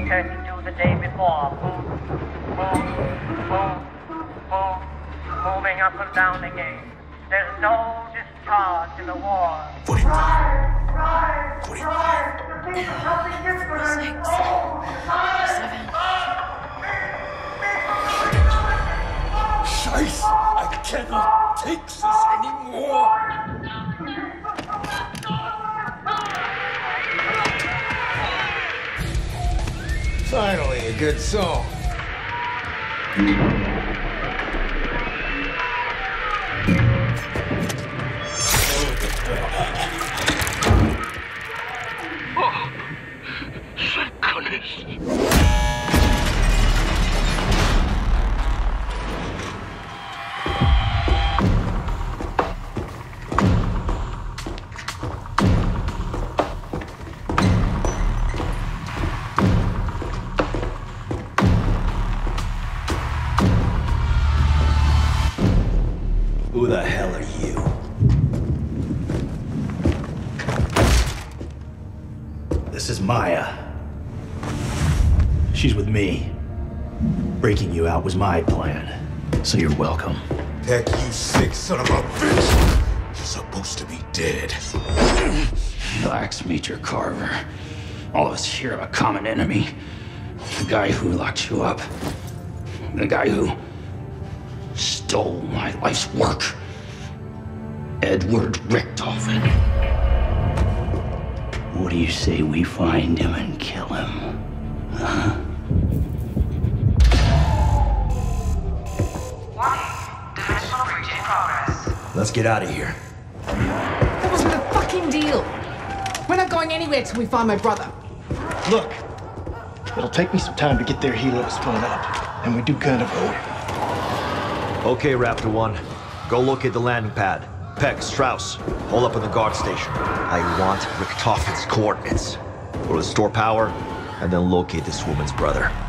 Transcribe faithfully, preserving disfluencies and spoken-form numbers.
returning to the day before. Move, move, move, move, moving up and down again. There's no discharge in the war. Rise, rise, rise, rise. The people are helping you for us. Oh, rise, rise. Scheiße, I cannot take this anymore. Finally, a good song. Oh, thank goodness. Who the hell are you? This is Maya. She's with me. Breaking you out was my plan, so you're welcome. Peck, you sick son of a bitch! You're supposed to be dead. Relax, Major Carver. All of us here have a common enemy. The guy who locked you up. The guy who stole my life's work. Edward Richtofen. What do you say we find him and kill him? Huh? Let's get out of here. That wasn't the fucking deal. We're not going anywhere till we find my brother. Look, it'll take me some time to get there. He let us blown up, and we do kind of owe him. Okay, Raptor One. Go locate the landing pad. Peck, Strauss, hold up in the guard station. I want Richtofen's coordinates. We'll restore power, and then locate this woman's brother.